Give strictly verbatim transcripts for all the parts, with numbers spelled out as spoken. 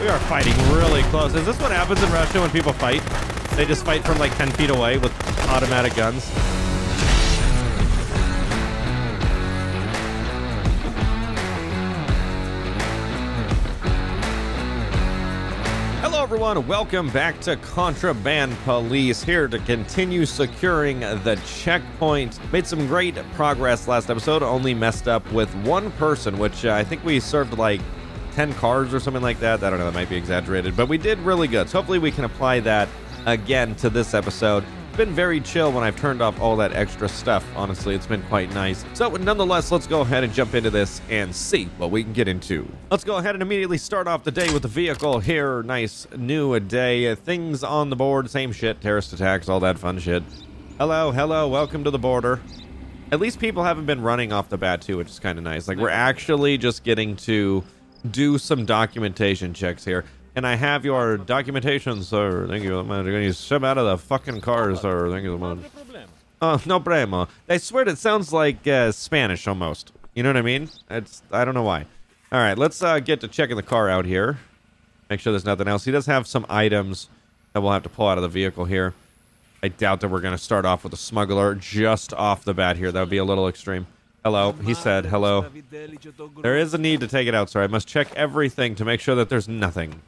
We are fighting really close. Is this what happens in Russia when people fight? They just fight from like ten feet away with automatic guns. Hello everyone, welcome back to Contraband Police, here to continue securing the checkpoint. Made some great progress last episode, only messed up with one person, which uh, I think we served like ten cars or something like that. I don't know, that might be exaggerated, but we did really good. So hopefully we can apply that again to this episode. It's been very chill when I've turned off all that extra stuff. Honestly, it's been quite nice. So nonetheless, let's go ahead and jump into this and see what we can get into. Let's go ahead and immediately start off the day with the vehicle here. Nice new day. Things on the board, same shit, terrorist attacks, all that fun shit. Hello, hello, welcome to the border. At least people haven't been running off the bat too, which is kind of nice. Like, we're actually just getting to do some documentation checks here. And I have your documentation, sir. Thank you so much. You're going to shove out of the fucking car, sir. Thank you so much. Oh, no problema. I swear it sounds like uh, Spanish almost. You know what I mean? It's, I don't know why. All right, let's uh, get to checking the car out here. Make sure there's nothing else. He does have some items that we'll have to pull out of the vehicle here. I doubt that we're going to start off with a smuggler just off the bat here. That would be a little extreme. Hello, he said. Hello. There is a need to take it out, sir. I must check everything to make sure that there's nothing.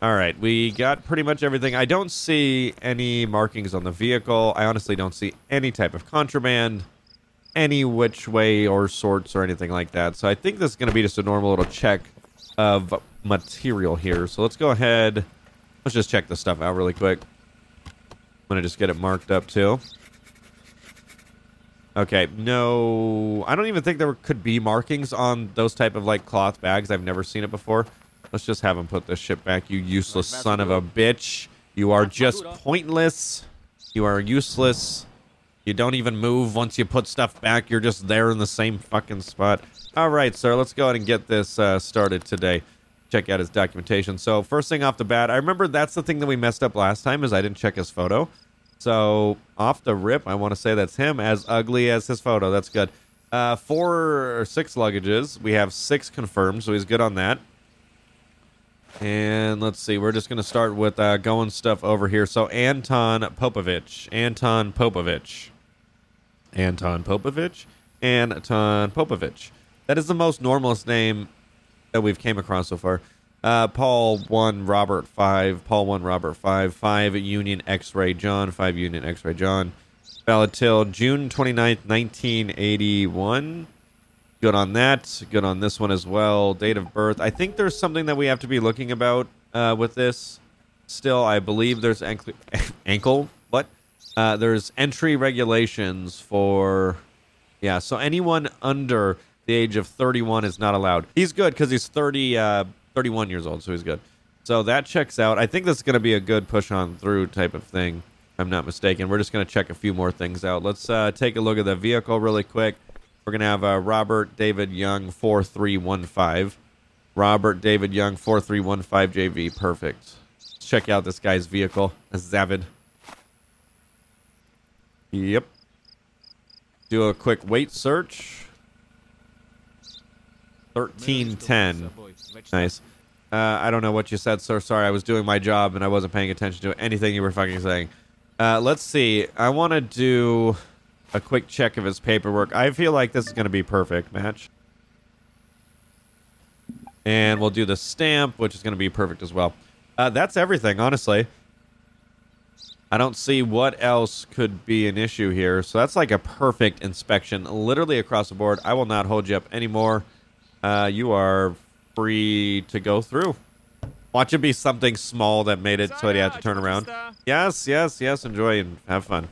All right, we got pretty much everything. I don't see any markings on the vehicle. I honestly don't see any type of contraband, any which way or sorts or anything like that. So I think this is going to be just a normal little check of material here. So let's go ahead. Let's just check this stuff out really quick. I'm going to just get it marked up too. Okay, no, I don't even think there could be markings on those type of like cloth bags. I've never seen it before. Let's just have him put this shit back, you useless son of a bitch. You are just pointless. You are useless. You don't even move once you put stuff back. You're just there in the same fucking spot. All right, sir. Let's go ahead and get this uh, started today. Check out his documentation. So first thing off the bat, I remember that's the thing that we messed up last time is I didn't check his photo. So off the rip, I want to say that's him as ugly as his photo. That's good. Uh, four or six luggages. We have six confirmed, so he's good on that. And let's see, we're just going to start with uh, going stuff over here. So Anton Popovich, Anton Popovich, Anton Popovich, Anton Popovich. That is the most normalist name that we've came across so far. Uh, Paul one Robert five, Paul one Robert five, five Union X-Ray John, five Union X-Ray John. Valid till June twenty-ninth, nineteen eighty-one. Good on that. Good on this one as well. Date of birth. I think there's something that we have to be looking about uh, with this. Still, I believe there's ankle, ankle what? Uh, there's entry regulations for, yeah. So anyone under the age of thirty-one is not allowed. He's good because he's thirty, uh, thirty-one years old, so he's good. So that checks out. I think this is going to be a good push on through type of thing, if I'm not mistaken. We're just going to check a few more things out. Let's uh, take a look at the vehicle really quick. We're going to have uh, Robert David Young four three one five. Robert David Young four three one five J V. Perfect. Let's check out this guy's vehicle. Zavid. Yep. Do a quick weight search. thirteen ten. Nice. Uh, I don't know what you said, sir. Sorry, I was doing my job and I wasn't paying attention to anything you were fucking saying. Uh, let's see. I want to do a quick check of his paperwork. I feel like this is going to be perfect match. And we'll do the stamp, which is going to be perfect as well. Uh, that's everything, honestly. I don't see what else could be an issue here. So that's like a perfect inspection, literally across the board. I will not hold you up anymore. Uh, you are free to go through. Watch it be something small that made it so he had to turn around. Yes, yes, yes. Enjoy and have fun.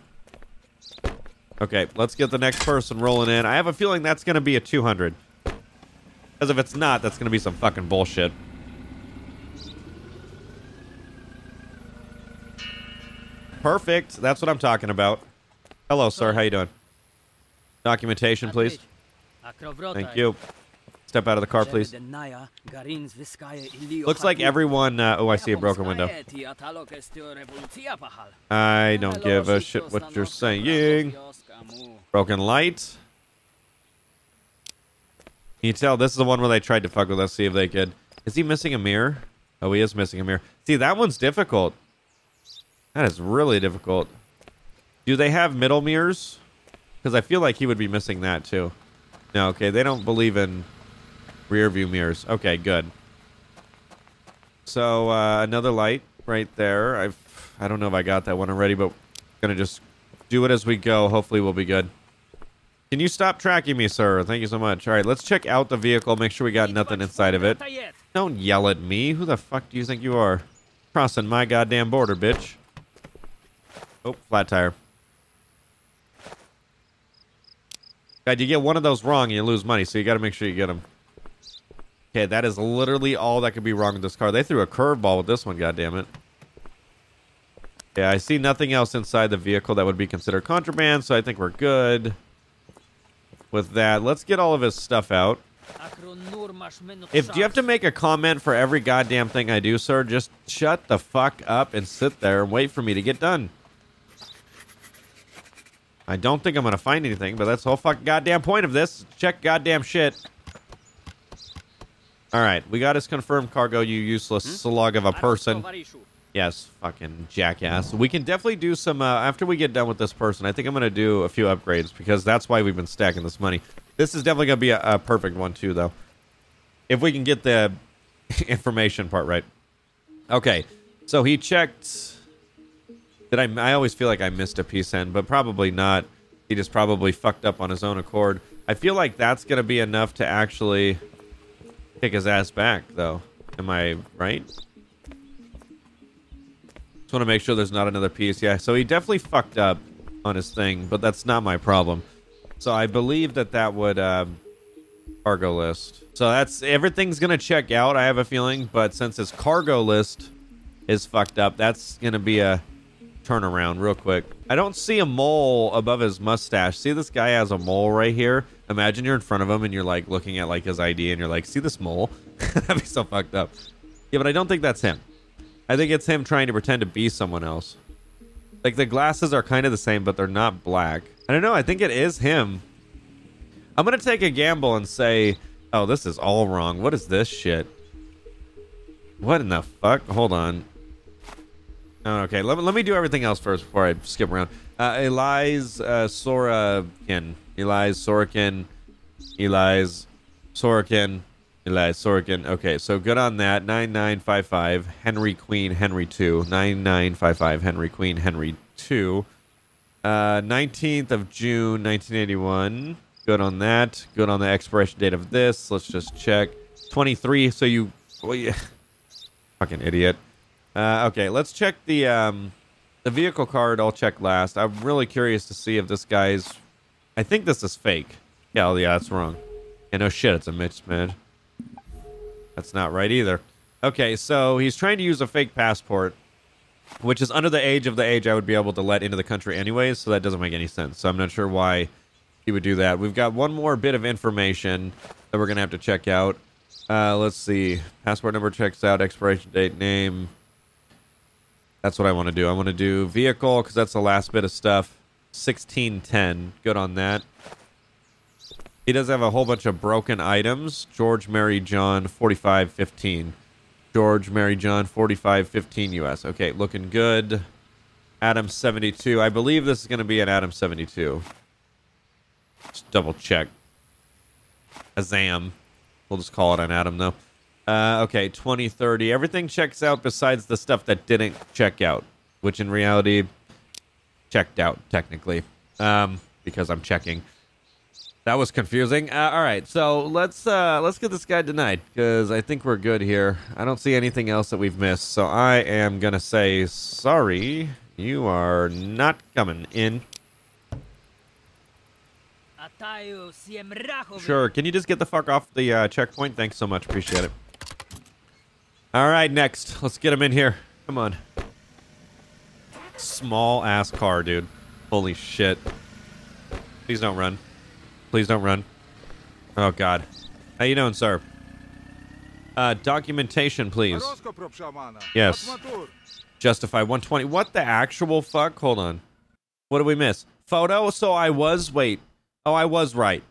Okay, let's get the next person rolling in. I have a feeling that's going to be a two hundred. Because if it's not, that's going to be some fucking bullshit. Perfect. That's what I'm talking about. Hello, sir. How you doing? Documentation, please. Thank you. Step out of the car, please. Looks like everyone... Uh, oh, I see a broken window. I don't give a shit what you're saying. Broken light. Can you tell? This is the one where they tried to fuck with us, see if they could... Is he missing a mirror? Oh, he is missing a mirror. See, that one's difficult. That is really difficult. Do they have middle mirrors? Because I feel like he would be missing that too. No, okay, they don't believe in rear view mirrors. Okay, good. So uh, another light right there. I've, I don't know if I got that one already, but I'm gonna just do it as we go. Hopefully we'll be good. Can you stop tracking me, sir? Thank you so much. All right, let's check out the vehicle. Make sure we got nothing inside of it. Don't yell at me. Who the fuck do you think you are? Crossing my goddamn border, bitch. Oh, flat tire. God, you get one of those wrong and you lose money, so you got to make sure you get them. Okay, that is literally all that could be wrong with this car. They threw a curveball with this one, goddammit. Yeah, I see nothing else inside the vehicle that would be considered contraband, so I think we're good with that. Let's get all of his stuff out. If you have to make a comment for every goddamn thing I do, sir, just shut the fuck up and sit there and wait for me to get done. I don't think I'm going to find anything, but that's the whole fucking goddamn point of this. Check goddamn shit. All right, we got his confirmed cargo, you useless hmm? slug of a person. Yes, fucking jackass. We can definitely do some, uh, after we get done with this person, I think I'm going to do a few upgrades because that's why we've been stacking this money. This is definitely going to be a, a perfect one too, though. If we can get the information part right. Okay, so he checked. Did I, I always feel like I missed a piece end, but probably not. He just probably fucked up on his own accord. I feel like that's going to be enough to actually kick his ass back, though. Am I right? Just want to make sure there's not another piece. Yeah, so he definitely fucked up on his thing, but that's not my problem. So I believe that that would um, cargo list. So that's everything's gonna check out, I have a feeling, but since his cargo list is fucked up, that's gonna be a turnaround real quick. I don't see a mole above his mustache. See, this guy has a mole right here. Imagine you're in front of him and you're like looking at like his I D and you're like, see this mole? That'd be so fucked up. Yeah, but I don't think that's him. I think it's him trying to pretend to be someone else. Like, the glasses are kind of the same, but they're not black. I don't know. I think it is him. I'm going to take a gamble and say, oh, this is all wrong. What is this shit? What in the fuck? Hold on. Oh, okay, let me, let me do everything else first before I skip around. Uh, Elias uh, Sorokin. Elias Sorokin. Elias Sorokin. Elias Sorokin. Okay, so good on that. nine nine five five Henry Queen Henry two. nine nine five five Henry Queen Henry two. Uh, nineteenth of June nineteen eighty-one. Good on that. Good on the expiration date of this. Let's just check. twenty-three. So you, well, yeah. Fucking idiot. Uh, okay, let's check the um, the vehicle card. I'll check last. I'm really curious to see if this guy's. I think this is fake. Yeah, oh, yeah, that's wrong. Yeah, no shit, it's a mismatch. That's not right either. Okay, so he's trying to use a fake passport, which is under the age of the age I would be able to let into the country anyways, so that doesn't make any sense. So I'm not sure why he would do that. We've got one more bit of information that we're going to have to check out. Uh, let's see. Passport number checks out, expiration date, name. That's what I want to do. I want to do vehicle, because that's the last bit of stuff. sixteen ten. Good on that. He does have a whole bunch of broken items. George Mary John forty-five fifteen. George Mary John forty-five fifteen U S. Okay, looking good. Adam seventy-two. I believe this is going to be an Adam seventy-two. Just double check. Azam. We'll just call it an Adam though. Uh, okay, twenty thirty. Everything checks out besides the stuff that didn't check out, which in reality checked out technically um, because I'm checking. That was confusing. Uh, all right, so let's uh, let's get this guy denied because I think we're good here. I don't see anything else that we've missed, so I am gonna say sorry. You are not coming in. Sure. Can you just get the fuck off the uh, checkpoint? Thanks so much. Appreciate it. All right, next. Let's get him in here. Come on. Small ass car, dude. Holy shit. Please don't run. Please don't run. Oh, God. How you doing, sir? Uh, documentation, please. Yes. Justify one twenty. What the actual fuck? Hold on. What did we miss? Photo? So I was... Wait. Oh, I was right.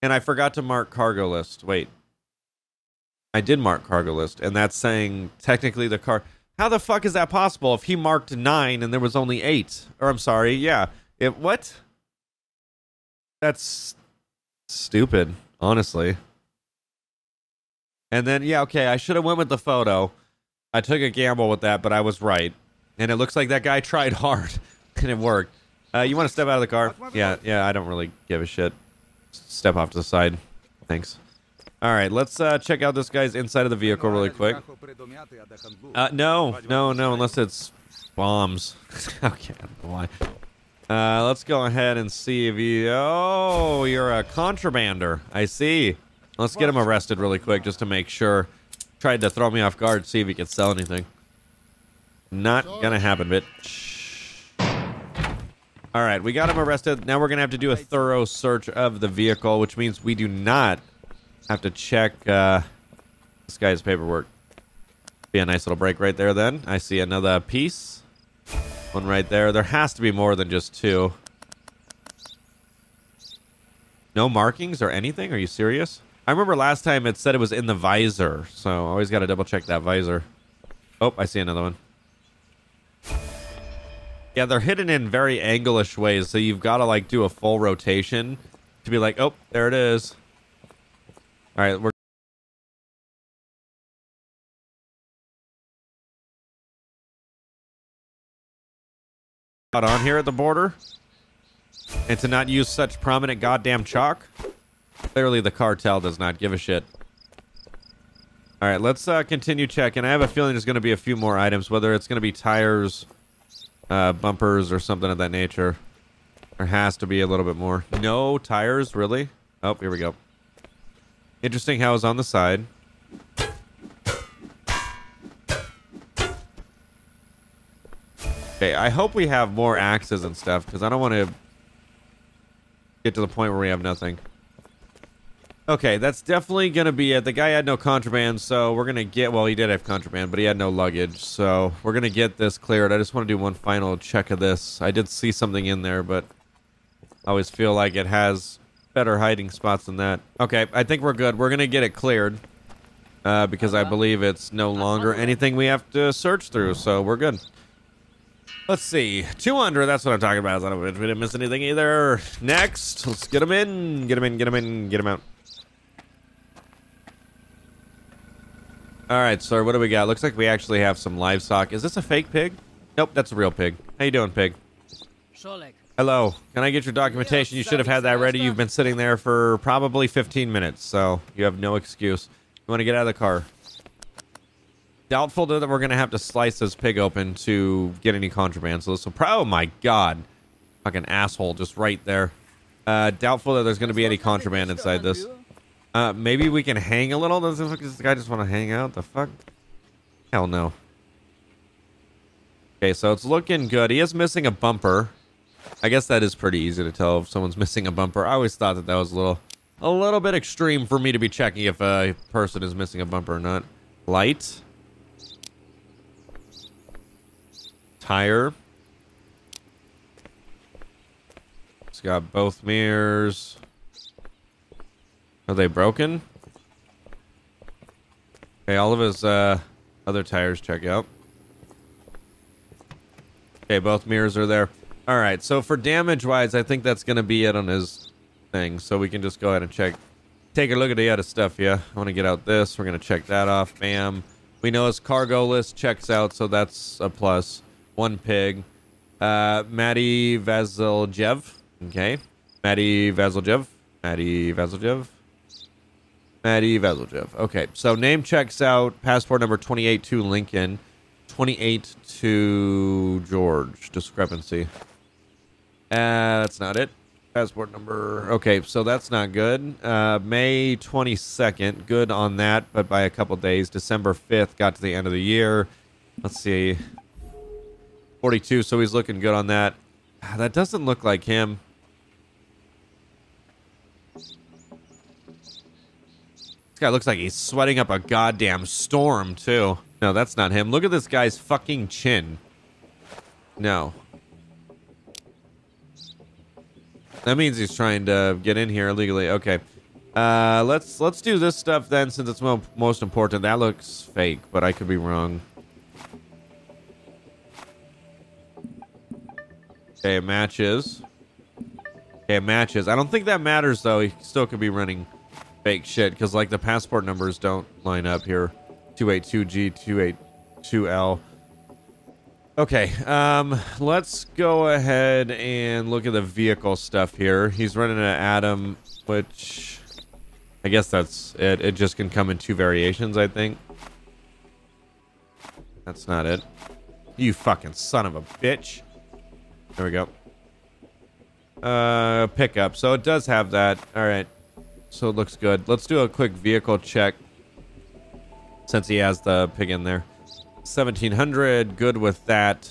And I forgot to mark cargo list. Wait. I did mark cargo list, and that's saying technically the car... How the fuck is that possible if he marked nine and there was only eight? Or I'm sorry, yeah. It, what? That's stupid, honestly. And then, yeah, okay, I should have went with the photo. I took a gamble with that, but I was right. And it looks like that guy tried hard, and it worked. Uh, you want to step out of the car? Yeah, yeah, I don't really give a shit. Step off to the side. Thanks. All right, let's uh, check out this guy's inside of the vehicle really quick. Uh, no, no, no, unless it's bombs. Okay, I don't know why. Uh, let's go ahead and see if he... Oh, you're a contrabander. I see. Let's get him arrested really quick just to make sure. Tried to throw me off guard, see if he could sell anything. Not gonna happen, bitch. All right, we got him arrested. Now we're gonna have to do a thorough search of the vehicle, which means we do not have to check uh, this guy's paperwork. Be a nice little break right there then. I see another piece. One right there. There has to be more than just two. No markings or anything? Are you serious? I remember last time it said it was in the visor, so I always got to double check that visor. Oh, I see another one. Yeah, they're hidden in very angle-ish ways, so you've got to like do a full rotation to be like, oh, there it is. All right, we're out on here at the border, and to not use such prominent goddamn chalk. Clearly, the cartel does not give a shit. All right, let's uh, continue checking. I have a feeling there's going to be a few more items, whether it's going to be tires, uh, bumpers, or something of that nature. There has to be a little bit more. No tires, really? Oh, here we go. Interesting how it's on the side. Okay, I hope we have more axes and stuff, because I don't want to get to the point where we have nothing. Okay, that's definitely going to be it. The guy had no contraband, so we're going to get... Well, he did have contraband, but he had no luggage, so we're going to get this cleared. I just want to do one final check of this. I did see something in there, but I always feel like it has better hiding spots than that. Okay, I think we're good. We're gonna get it cleared uh, because I believe it's no longer anything we have to search through, so we're good. Let's see, two under. That's what I'm talking about. I don't know if we didn't miss anything either. Next, let's get him in, get him in, get him in, get him out. All right, sir. What do we got? Looks like we actually have some livestock. Is this a fake pig? Nope, that's a real pig. How you doing, pig? Hello, can I get your documentation? You should have had that ready. You've been sitting there for probably fifteen minutes, so you have no excuse. You want to get out of the car. Doubtful that we're going to have to slice this pig open to get any contraband. So this will probably, oh my god, fucking asshole just right there. Uh, doubtful that there's going to be any contraband inside this. Uh, maybe we can hang a little? Does this guy just want to hang out? The fuck? Hell no. Okay, so it's looking good. He is missing a bumper. I guess that is pretty easy to tell if someone's missing a bumper. I always thought that that was a little, a little bit extreme for me to be checking if a person is missing a bumper or not. Light. Tire. It's got both mirrors. Are they broken? Okay, all of his uh, other tires check out. Okay, both mirrors are there. All right, so for damage-wise, I think that's going to be it on his thing. So we can just go ahead and check. Take a look at the other stuff, yeah? I want to get out this. We're going to check that off. Bam. We know his cargo list checks out, so that's a plus. One pig. Uh, Matty Vasiljev. Okay. Matty Vasiljev. Matty Vasiljev. Matty Vasiljev. Okay, so name checks out. Passport number twenty-eight to Lincoln. twenty-eight to George. Discrepancy. Uh, that's not it. Passport number. Okay, so that's not good. Uh, May twenty-second. Good on that, but by a couple days. December fifth. Got to the end of the year. Let's see. forty-two, so he's looking good on that. That doesn't look like him. This guy looks like he's sweating up a goddamn storm, too. No, that's not him. Look at this guy's fucking chin. No. That means he's trying to get in here illegally. Okay. Uh, let's let's do this stuff then, since it's mo most important. That looks fake, but I could be wrong. Okay, it matches. Okay, it matches. I don't think that matters though. He still could be running fake shit because like the passport numbers don't line up here. two eight two G, two eight two L. Okay, um, let's go ahead and look at the vehicle stuff here. He's running an Atom, which I guess that's it. It just can come in two variations, I think. That's not it. You fucking son of a bitch. There we go. Uh, pickup. So it does have that. All right. So it looks good. Let's do a quick vehicle check since he has the pig in there. seventeen hundred. Good with that.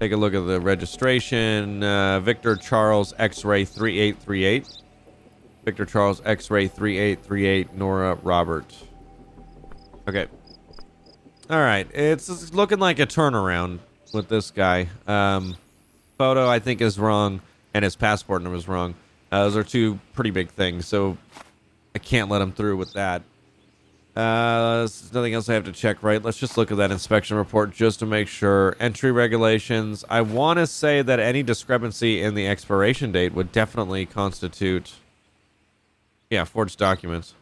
Take a look at the registration. Uh, Victor Charles X-Ray three eight three eight. Victor Charles X-Ray three eight three eight, Nora Robert. Okay. All right. It's, it's looking like a turnaround with this guy. Um, photo, I think, is wrong, and his passport number is wrong. Uh, those are two pretty big things, so I can't let him through with that. Uh, there's nothing else I have to check, right? Let's just look at that inspection report just to make sure. Entry regulations. I want to say that any discrepancy in the expiration date would definitely constitute... Yeah, forged documents.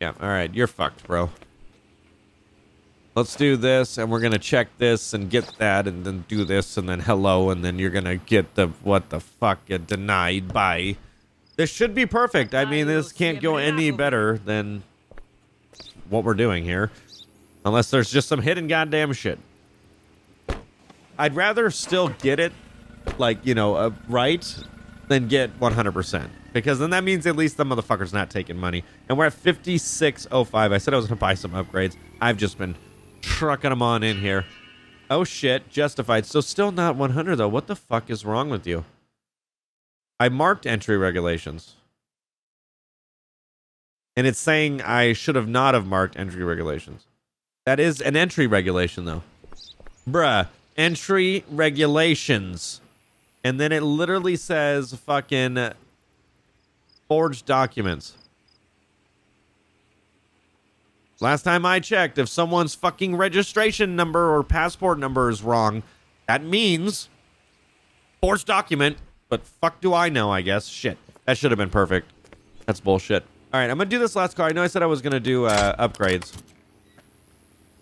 Yeah, all right, you're fucked, bro. Let's do this, and we're gonna check this and get that, and then do this, and then hello, and then you're gonna get the what the fuck get denied by. This should be perfect. I mean, this can't go any better than what we're doing here, unless there's just some hidden goddamn shit. I'd rather still get it, like you know, uh, right, than get one hundred percent. Because then that means at least the motherfucker's not taking money. And we're at fifty-six oh five. I said I was going to buy some upgrades. I've just been trucking them on in here. Oh, shit. Justified. So still not one hundred, though. What the fuck is wrong with you? I marked entry regulations. And it's saying I should have not have marked entry regulations. That is an entry regulation, though. Bruh. Entry regulations. And then it literally says fucking... forged documents. Last time I checked, if someone's fucking registration number or passport number is wrong, that means forged document, but fuck do I know, I guess. Shit. That should have been perfect. That's bullshit. All right, I'm going to do this last car. I know I said I was going to do uh, upgrades,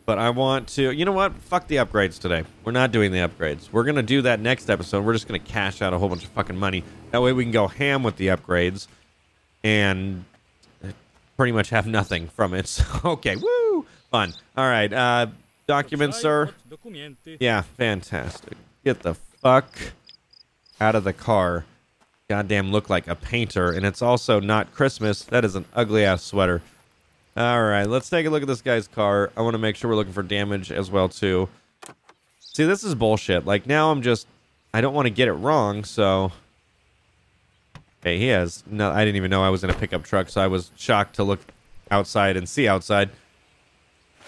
but I want to... You know what? Fuck the upgrades today. We're not doing the upgrades. We're going to do that next episode. We're just going to cash out a whole bunch of fucking money. That way we can go ham with the upgrades. And pretty much have nothing from it. So, okay, woo! Fun. All right, uh, documents, sir. Yeah, fantastic. Get the fuck out of the car. Goddamn look like a painter. And it's also not Christmas. That is an ugly-ass sweater. All right, let's take a look at this guy's car. I want to make sure we're looking for damage as well, too. See, this is bullshit. Like, now I'm just... I don't want to get it wrong, so... Hey, he has no. I didn't even know I was in a pickup truck, so I was shocked to look outside and see outside.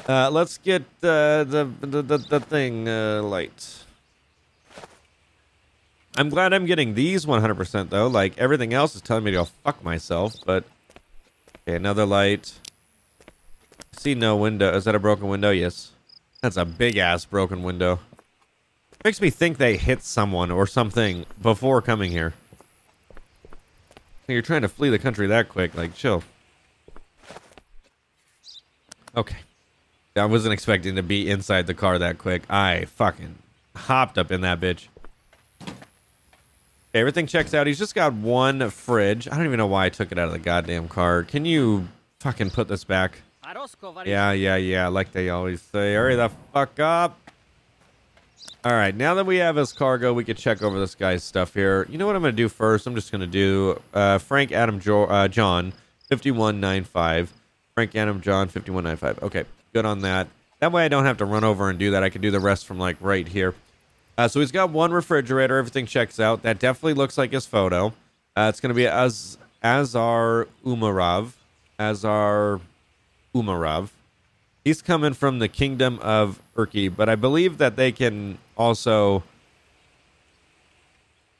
Uh, let's get uh, the, the the the thing uh, light. I'm glad I'm getting these one hundred percent though. Like everything else is telling me to go fuck myself. But okay, another light. I see no window. Is that a broken window? Yes. That's a big ass broken window. Makes me think they hit someone or something before coming here. You're trying to flee the country that quick, like, chill. Okay. I wasn't expecting to be inside the car that quick. I fucking hopped up in that bitch. Okay, everything checks out. He's just got one fridge. I don't even know why I took it out of the goddamn car. Can you fucking put this back? Yeah, yeah, yeah, like they always say. Hurry the fuck up. All right, now that we have his cargo, we could check over this guy's stuff here. You know what I'm going to do first? I'm just going to do uh, Frank Adam jo uh, John, fifty-one ninety-five. Frank Adam John, fifty-one ninety-five. Okay, good on that. That way I don't have to run over and do that. I can do the rest from, like, right here. Uh, so he's got one refrigerator. Everything checks out. That definitely looks like his photo. Uh, it's going to be Az Azar Umarov. Azar Umarov. He's coming from the Kingdom of Turkey, but I believe that they can also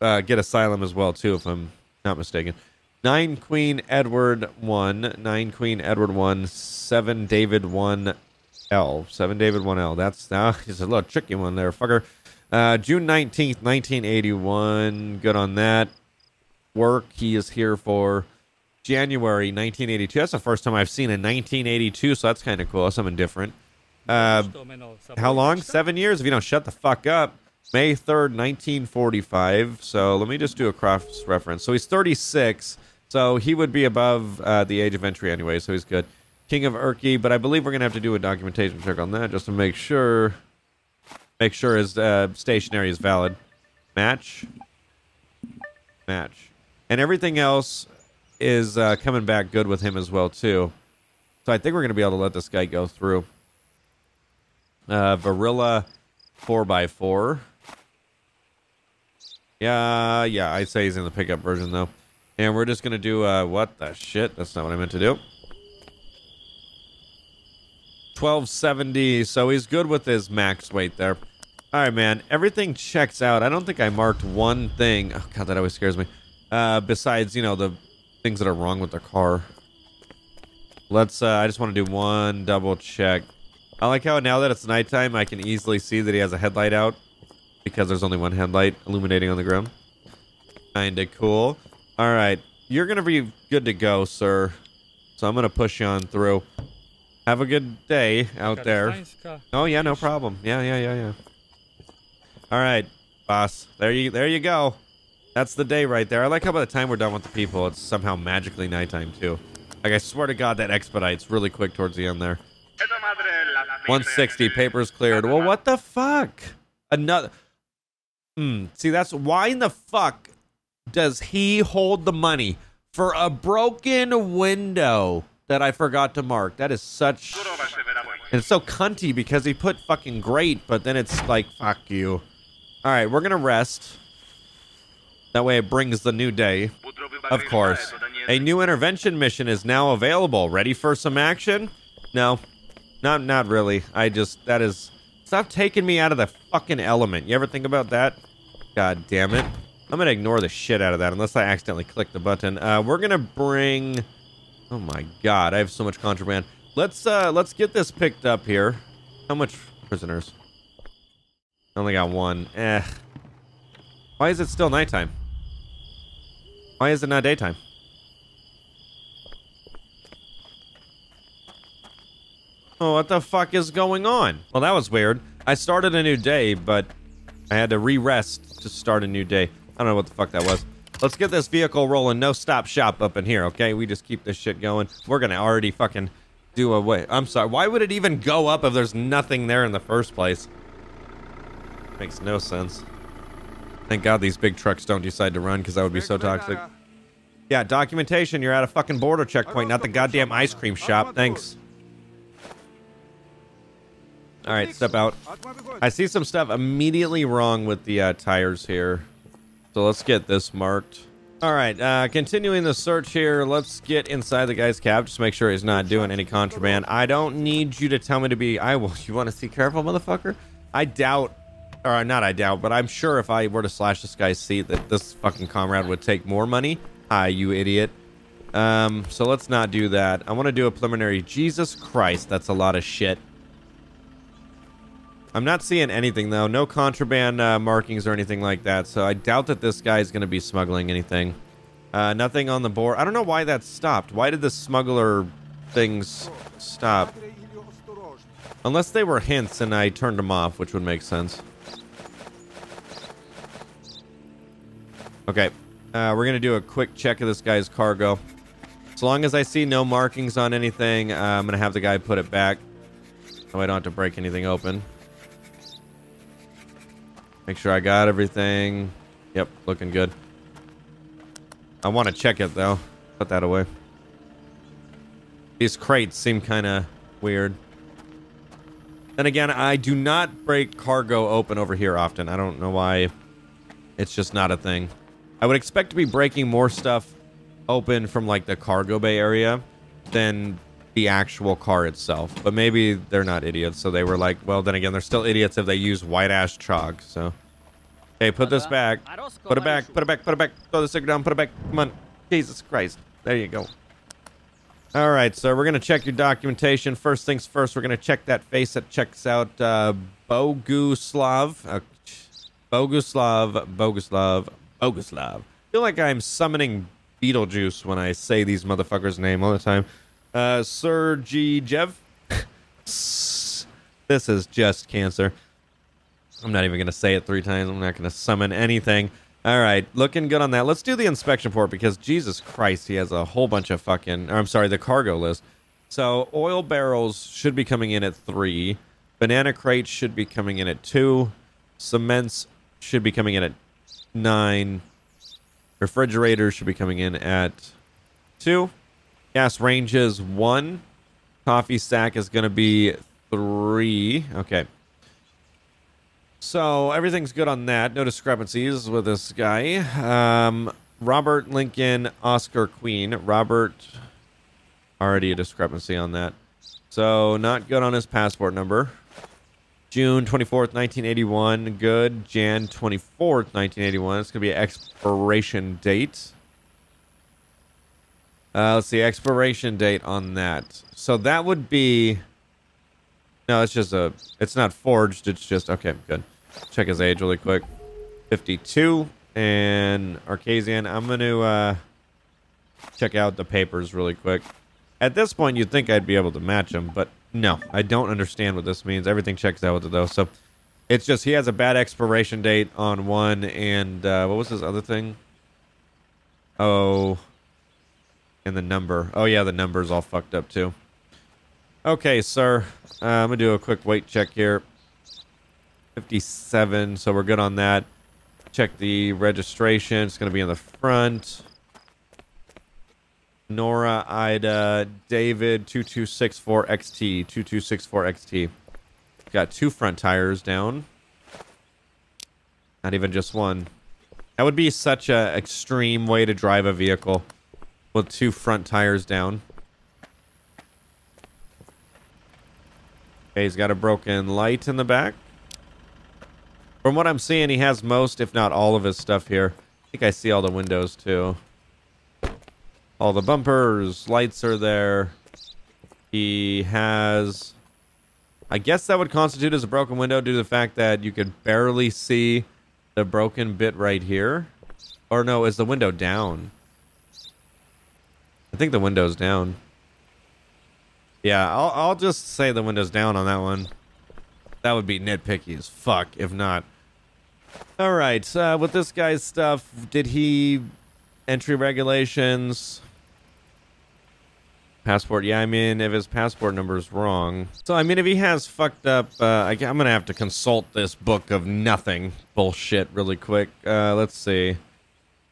uh, get asylum as well, too, if I'm not mistaken. Nine Queen Edward one, nine Queen Edward one, seven David one L, seven David one L. That's now uh, it's a little tricky one there, fucker. Uh, June nineteenth, nineteen eighty one. Good on that. Work he is here for January nineteen eighty two. That's the first time I've seen a nineteen eighty two, so that's kind of cool. That's something different. Uh, how long? Seven years if you don't shut the fuck up. May third, nineteen forty five. So let me just do a cross reference. So he's thirty six. So he would be above uh, the age of entry anyway, so he's good. King of Erky, but I believe we're going to have to do a documentation check on that just to make sure make sure his uh, stationery is valid. Match. Match. And everything else is uh, coming back good with him as well, too. So I think we're going to be able to let this guy go through. Uh, Varilla four by four. Yeah, yeah, I'd say he's in the pickup version, though. And we're just going to do, uh, what the shit? That's not what I meant to do. twelve seventy, so he's good with his max weight there. All right, man, everything checks out. I don't think I marked one thing. Oh, God, that always scares me. Uh, besides, you know, the things that are wrong with the car. Let's, uh, I just want to do one double check. I like how now that it's nighttime, I can easily see that he has a headlight out because there's only one headlight illuminating on the ground. Kind of cool. All right, you're going to be good to go, sir. So I'm going to push you on through. Have a good day out there. Oh, yeah, no problem. Yeah, yeah, yeah, yeah. All right, boss. There you there you go. That's the day right there. I like how by the time we're done with the people, it's somehow magically nighttime, too. Like, I swear to God, that expedites really quick towards the end there. one sixty, papers cleared. Well, what the fuck? Another... Mm, see, that's... Why in the fuck... does he hold the money for a broken window that I forgot to mark? That is such... And it's so cunty because he put fucking great, but then it's like, fuck you. All right, we're going to rest. That way it brings the new day. Of course. A new intervention mission is now available. Ready for some action? No. Not, not really. I just... That is... Stop taking me out of the fucking element. You ever think about that? God damn it. I'm going to ignore the shit out of that unless I accidentally click the button. Uh, we're going to bring... Oh, my God. I have so much contraband. Let's uh, let's get this picked up here. How much prisoners? I only got one. Eh. Why is it still nighttime? Why is it not daytime? Oh, what the fuck is going on? Well, that was weird. I started a new day, but I had to re-rest to start a new day. I don't know what the fuck that was. Let's get this vehicle rolling. No stop shop up in here, okay? We just keep this shit going. We're gonna already fucking do away. I'm sorry. Why would it even go up if there's nothing there in the first place? Makes no sense. Thank God these big trucks don't decide to run because that would be so toxic. Yeah, documentation. You're at a fucking border checkpoint, not the goddamn ice cream shop. Thanks. All right, step out. I see some stuff immediately wrong with the uh, tires here. So let's get this marked. All right, uh, continuing the search here. Let's get inside the guy's cab. Just make sure he's not doing any contraband. I don't need you to tell me to be... I will. You want to see careful, motherfucker? I doubt... Or not I doubt, but I'm sure if I were to slash this guy's seat that this fucking comrade would take more money. Hi, you idiot. Um, so let's not do that. I want to do a preliminary... Jesus Christ, that's a lot of shit. I'm not seeing anything, though. No contraband uh, markings or anything like that, so I doubt that this guy is going to be smuggling anything. Uh, nothing on the board. I don't know why that stopped. Why did the smuggler things stop? Unless they were hints and I turned them off, which would make sense. Okay. Uh, we're going to do a quick check of this guy's cargo. As long as I see no markings on anything, uh, I'm going to have the guy put it back so I don't have to break anything open. Make sure I got everything. Yep, looking good. I want to check it, though. Put that away. These crates seem kind of weird. And again, I do not break cargo open over here often. I don't know why. It's just not a thing. I would expect to be breaking more stuff open from, like, the cargo bay area than the actual car itself, but maybe they're not idiots, so they were like, well, then again, they're still idiots if they use white ash chalk. So hey, put this back, put it back, put it back, put it back, throw the sticker down, put it back. Come on, Jesus Christ. There you go. All right, sir. We're going to check your documentation. First things first, we're going to check that face that checks out uh, Boguslav. Uh, Boguslav, Boguslav, Boguslav. I feel like I'm summoning Beetlejuice when I say these motherfuckers' name all the time. Uh, Sergeyev. This is just cancer. I'm not even going to say it three times. I'm not going to summon anything. All right, looking good on that. Let's do the inspection report because Jesus Christ, he has a whole bunch of fucking... Or I'm sorry, the cargo list. So oil barrels should be coming in at three. Banana crates should be coming in at two. Cements should be coming in at nine. Refrigerators should be coming in at two. Gas ranges, one. Coffee stack is going to be three. Okay. So everything's good on that. No discrepancies with this guy. Um, Robert Lincoln, Oscar Queen. Robert, already a discrepancy on that. So not good on his passport number. June twenty-fourth, nineteen eighty-one. Good. January twenty-fourth, nineteen eighty-one. It's going to be an expiration date. Uh, let's see. Expiration date on that. So that would be... No, it's just a... It's not forged. It's just... Okay, good. Check his age really quick. fifty-two. And Arcasian. I'm going to uh, check out the papers really quick. At this point, you'd think I'd be able to match him, but no. I don't understand what this means. Everything checks out with it, though. So it's just he has a bad expiration date on one, and uh, what was his other thing? Oh. And the number. Oh, yeah, the number's all fucked up, too. Okay, sir. Uh, I'm going to do a quick weight check here. fifty-seven, so we're good on that. Check the registration. It's going to be in the front. Nora, Ida, David, two two six four X T. two two six four X T. Got two front tires down. Not even just one. That would be such an extreme way to drive a vehicle with two front tires down. Okay, he's got a broken light in the back. From what I'm seeing, he has most, if not all, of his stuff here. I think I see all the windows, too. All the bumpers, lights are there. He has... I guess that would constitute as a broken window due to the fact that you could barely see the broken bit right here. Or no, is the window down? I think the window's down. Yeah, I'll, I'll just say the window's down on that one. That would be nitpicky as fuck, if not. All right, uh, with this guy's stuff, did he... Entry regulations... Passport, yeah, I mean, if his passport number is wrong. So, I mean, if he has fucked up... Uh, I, I'm going to have to consult this book of nothing bullshit really quick. Uh, let's see.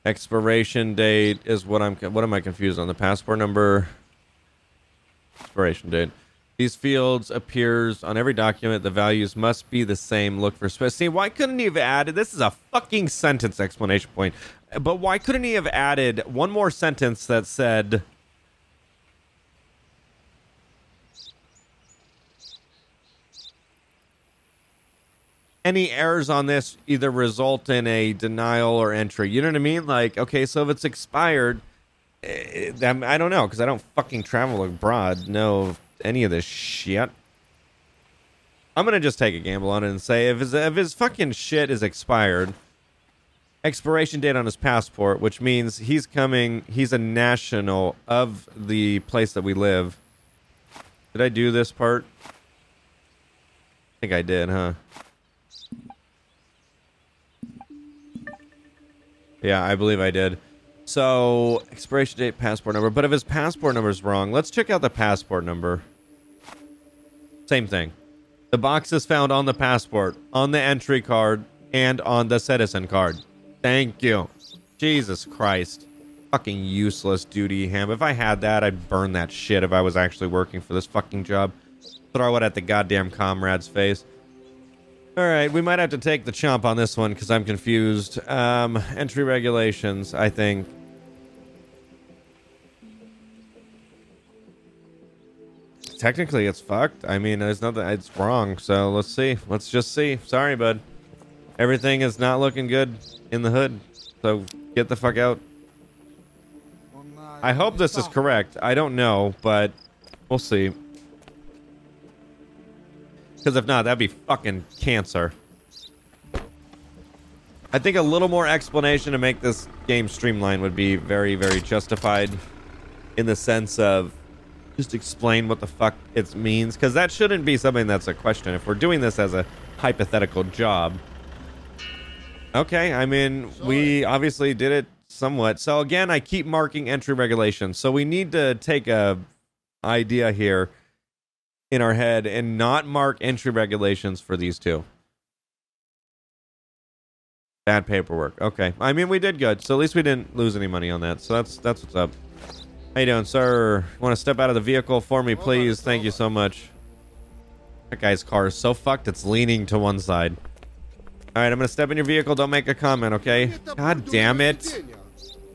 Expiration date is what I'm... What am I confused on? The passport number... Expiration date. These fields appears on every document. The values must be the same. Look for space. See, why couldn't he have added... This is a fucking sentence explanation point. But why couldn't he have added one more sentence that said... Any errors on this either result in a denial or entry. You know what I mean? Like, okay, so if it's expired... I don't know, because I don't fucking travel abroad, know any of this shit. I'm going to just take a gamble on it and say if his, if his fucking shit is expired, expiration date on his passport, which means he's coming, he's a national of the place that we live. Did I do this part? I think I did, huh? Yeah, I believe I did. So, expiration date, passport number. But if his passport number is wrong, let's check out the passport number. Same thing. The box is found on the passport, on the entry card, and on the citizen card. Thank you. Jesus Christ. Fucking useless duty ham. If I had that, I'd burn that shit if I was actually working for this fucking job. Throw it at the goddamn comrade's face. All right, we might have to take the chomp on this one because I'm confused. Um, entry regulations, I think. Technically, it's fucked. I mean, there's nothing. It's wrong. So let's see. Let's just see. Sorry, bud. Everything is not looking good in the hood. So get the fuck out. I hope this is correct. I don't know, but we'll see. Because if not, that'd be fucking cancer. I think a little more explanation to make this game streamlined would be very, very justified in the sense of just explain what the fuck it means. Because that shouldn't be something that's a question if we're doing this as a hypothetical job. Okay, I mean, we obviously did it somewhat. So again, I keep marking entry regulations. So we need to take a idea here in our head and not mark entry regulations for these two. Bad paperwork. Okay. I mean, we did good. So at least we didn't lose any money on that. So that's that's what's up. How you doing, sir? Want to step out of the vehicle for me, please? Thank you so much. That guy's car is so fucked, it's leaning to one side. All right, I'm going to step in your vehicle. Don't make a comment, okay? God damn it.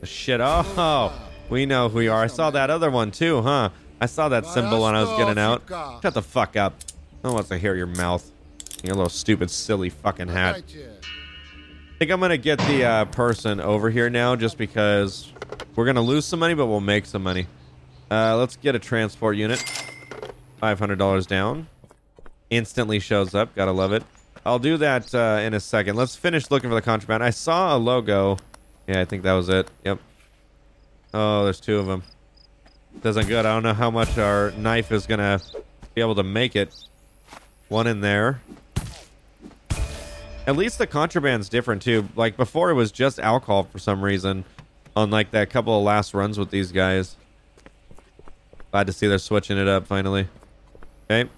Shit. Oh, we know who you are. I saw that other one too, huh? I saw that symbol when I was getting out. Shut the fuck up. I don't want to hear your mouth. Your little stupid, silly fucking hat. I think I'm going to get the uh, person over here now just because we're going to lose some money, but we'll make some money. Uh, let's get a transport unit. five hundred dollars down. Instantly shows up. Gotta love it. I'll do that uh, in a second. Let's finish looking for the contraband. I saw a logo. Yeah, I think that was it. Yep. Oh, there's two of them. Doesn't good. I don't know how much our knife is going to be able to make it. One in there. At least the contraband's different too. Like before, it was just alcohol for some reason on like that couple of last runs with these guys. Glad to see they're switching it up finally. Okay.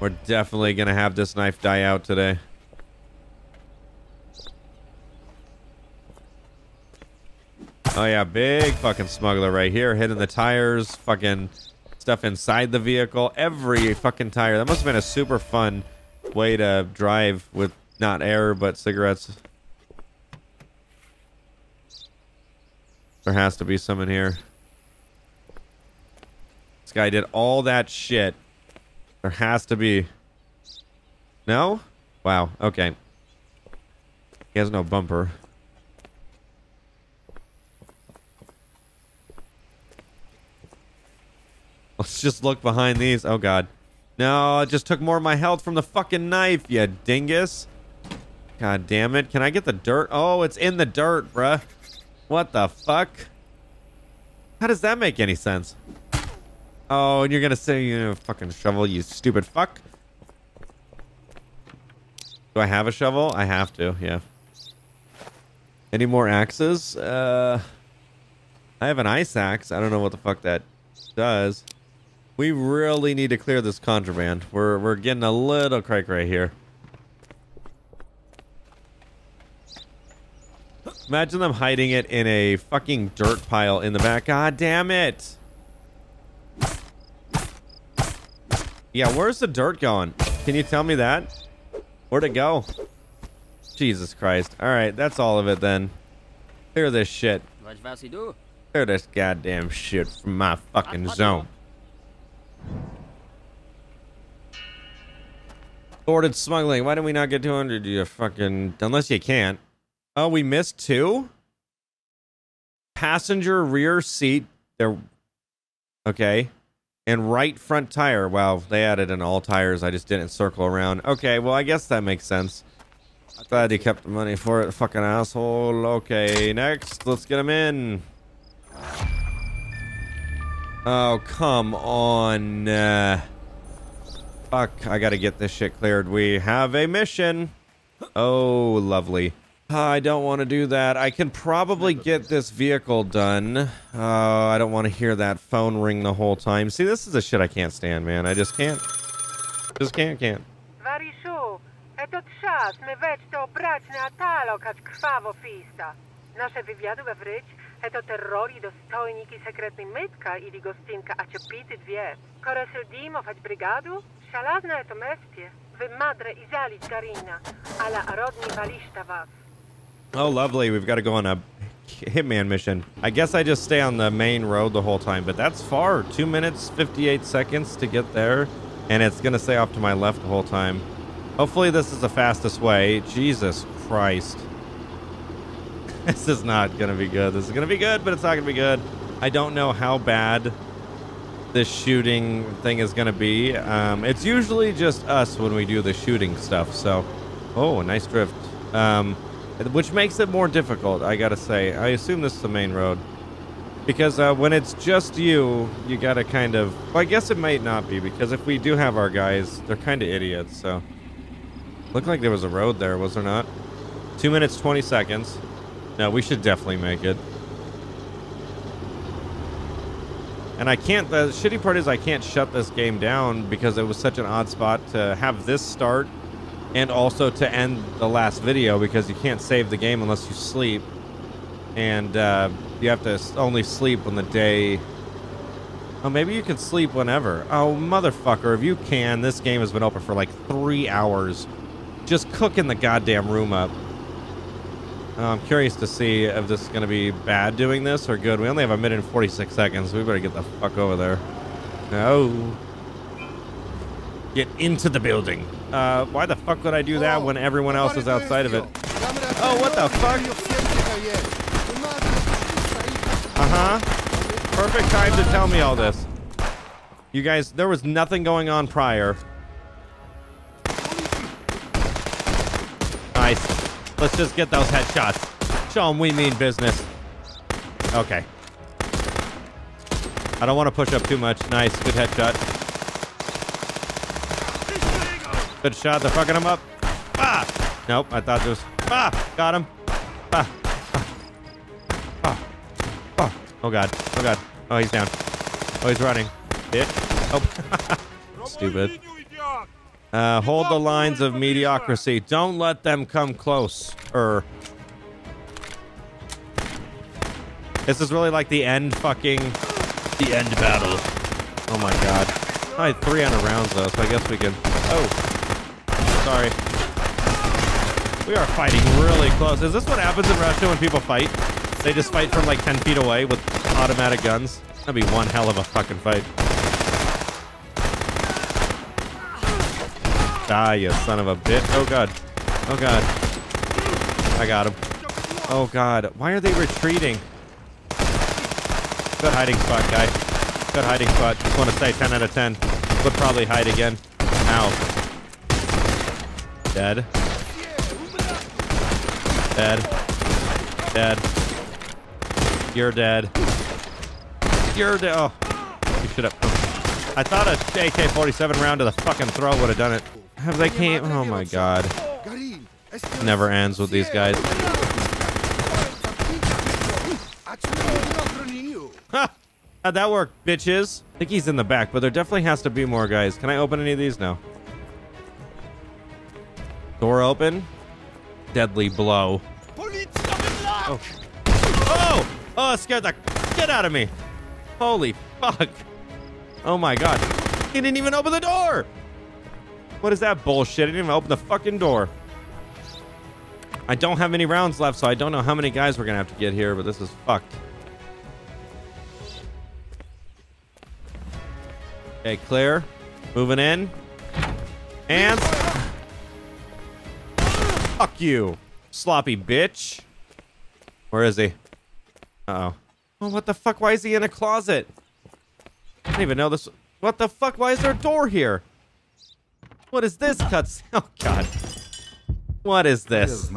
We're definitely going to have this knife die out today. Oh yeah, big fucking smuggler right here. Hitting the tires, fucking stuff inside the vehicle. Every fucking tire. That must have been a super fun way to drive with not air but cigarettes. There has to be some in here. This guy did all that shit. There has to be. No? Wow. Okay. He has no bumper. Let's just look behind these. Oh god. No, it just took more of my health from the fucking knife, you dingus. God damn it. Can I get the dirt? Oh, it's in the dirt, bruh. What the fuck? How does that make any sense? Oh, and you're going to say, you know, fucking shovel, you stupid fuck. Do I have a shovel? I have to, yeah. Any more axes? Uh, I have an ice axe. I don't know what the fuck that does. We really need to clear this contraband. We're we're getting a little crank right here. Imagine them hiding it in a fucking dirt pile in the back. God damn it! Yeah, where's the dirt going? Can you tell me that? Where'd it go? Jesus Christ! All right, that's all of it then. Clear this shit. Clear this goddamn shit from my fucking zone. Sorted smuggling. Why didn't we not get two hundred? You fucking... Unless you can't. Oh, we missed two? Passenger rear seat. There. Okay. And right front tire. Wow, they added in all tires. I just didn't circle around. Okay, well, I guess that makes sense. Glad he kept the money for it, fucking asshole. Okay, next. Let's get him in. Oh, come on. Uh, fuck, I gotta get this shit cleared. We have a mission. Oh, lovely. I don't want to do that. I can probably get this vehicle done. Uh, I don't want to hear that phone ring the whole time. See, this is the shit I can't stand, man. I just can't. Just can't, can't. Eto terrori dostojniki sekretnej mytka I gostinka a ciepity dwie. Kore sildimować brygadu? Szalazna eto mestie. Wy madre izalić garina. Ala rodni walista was. Oh, lovely. We've got to go on a hitman mission. I guess I just stay on the main road the whole time, but that's far. Two minutes, fifty-eight seconds to get there, and it's going to stay off to my left the whole time. Hopefully this is the fastest way. Jesus Christ. This is not going to be good. This is going to be good, but it's not going to be good. I don't know how bad this shooting thing is going to be. Um, it's usually just us when we do the shooting stuff. So, oh, nice drift. Um, which makes it more difficult, I got to say. I assume this is the main road. Because uh, when it's just you, you got to kind of... Well, I guess it might not be, because if we do have our guys, they're kind of idiots, so... Looked like there was a road there, was there not? two minutes, twenty seconds. No, we should definitely make it. And I can't... The shitty part is I can't shut this game down because it was such an odd spot to have this start and also to end the last video because you can't save the game unless you sleep. And... Uh, You have to only sleep when the day... Oh, maybe you can sleep whenever. Oh, motherfucker, if you can. This game has been open for like three hours. Just cooking the goddamn room up. Oh, I'm curious to see if this is going to be bad doing this or good. We only have a minute and forty-six seconds. We better get the fuck over there. No. Get into the building. Uh, why the fuck would I do that when everyone else is outside of it? Oh, what the fuck? Uh-huh. Perfect time to tell me all this. You guys, there was nothing going on prior. Nice. Let's just get those headshots. Show them we mean business. Okay. I don't want to push up too much. Nice. Good headshot. Good shot. They're fucking him up. Ah! Nope. I thought there was... Ah! Got him. Ah! Oh god, oh god, oh he's down, oh he's running, it, oh, stupid. Uh, hold the lines of mediocrity, don't let them come close, er. This is really like the end fucking, the end battle. Oh my god, I had three hundred rounds though, so I guess we can, oh, sorry. We are fighting really close. Is this what happens in Russia when people fight? They just fight from like ten feet away with automatic guns. That'd be one hell of a fucking fight. Die, you son of a bitch. Oh, God. Oh, God. I got him. Oh, God. Why are they retreating? Good hiding spot, guy. Good hiding spot. Just want to say ten out of ten. Would probably hide again. Ow. Dead. Dead. Dead. You're dead. You're dead. Oh, you should have. I thought a A K forty-seven round to the fucking throat would have done it. Have they came? Oh my god. Never ends with these guys. Ha! How'd that work, bitches? I think he's in the back, but there definitely has to be more guys. Can I open any of these? No. Door open. Deadly blow. Oh. Oh! Oh, it scared the shit out of me. Holy fuck. Oh my god. He didn't even open the door. What is that bullshit? He didn't even open the fucking door. I don't have any rounds left, so I don't know how many guys we're going to have to get here, but this is fucked. Okay, clear. Moving in. And... Fuck you, sloppy bitch. Where is he? Uh-oh. Oh, what the fuck? Why is he in a closet? I didn't even know this. What the fuck? Why is there a door here? What is this cuts? Oh, God. What is this?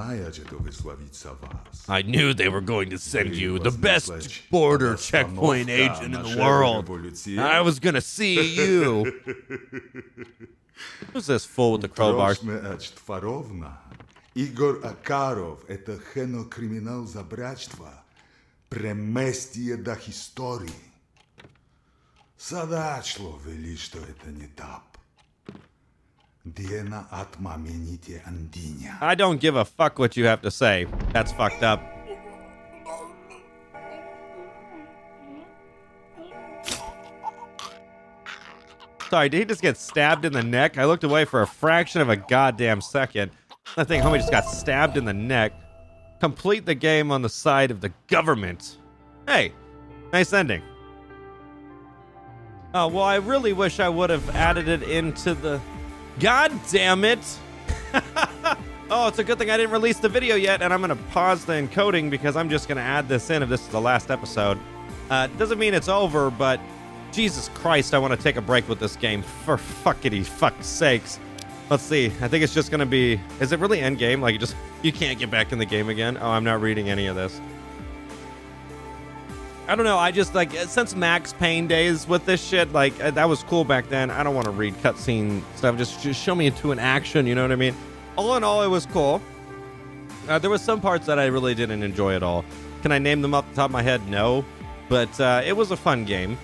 I knew they were going to send you the best border checkpoint agent in the world. I was going to see you. Who's this fool with the crowbar? Igor Akarov, это хено криминал за брачтва. Преместие до истории. Садачло вели, что это не тап. Диена отмамените андиня. I don't give a fuck what you have to say. That's fucked up. Sorry, did he just get stabbed in the neck? I looked away for a fraction of a goddamn second. I think homie just got stabbed in the neck. Complete the game on the side of the government. Hey, nice ending. Oh, well, I really wish I would have added it into the... God damn it! Oh, it's a good thing I didn't release the video yet, and I'm going to pause the encoding because I'm just going to add this in if this is the last episode. Uh, doesn't mean it's over, but Jesus Christ, I want to take a break with this game. For fuckity fuck's sakes. Let's see. I think it's just going to be... Is it really endgame? Like, you just you can't get back in the game again? Oh, I'm not reading any of this. I don't know. I just, like, since Max Payne days with this shit, like, that was cool back then. I don't want to read cutscene stuff. Just, just show me into an action, you know what I mean? All in all, it was cool. Uh, there were some parts that I really didn't enjoy at all. Can I name them off the top of my head? No. But uh, it was a fun game,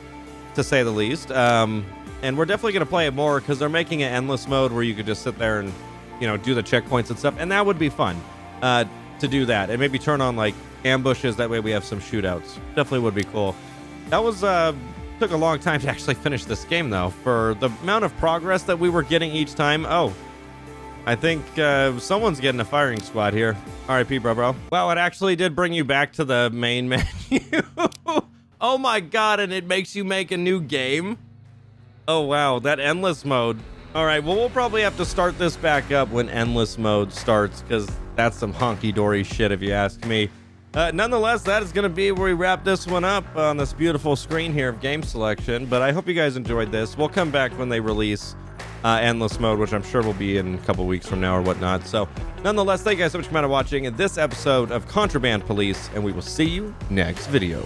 to say the least. Um, and we're definitely going to play it more because they're making an endless mode where you could just sit there and, you know, do the checkpoints and stuff. And that would be fun uh, to do that. And maybe turn on, like, ambushes. That way we have some shootouts. Definitely would be cool. That was... Uh, took a long time to actually finish this game, though. For the amount of progress that we were getting each time... Oh. I think uh, someone's getting a firing squad here. R I P, bro, bro. Wow, it actually did bring you back to the main menu. Oh my God, and it makes you make a new game? Oh wow, that endless mode. All right, well, we'll probably have to start this back up when endless mode starts because that's some honky-dory shit if you ask me. Uh, nonetheless, that is gonna be where we wrap this one up on this beautiful screen here of game selection, but I hope you guys enjoyed this. We'll come back when they release Uh, endless mode, which I'm sure will be in a couple weeks from now or whatnot. So nonetheless, thank you guys so much for watching this episode of Contraband Police, and we will see you next video.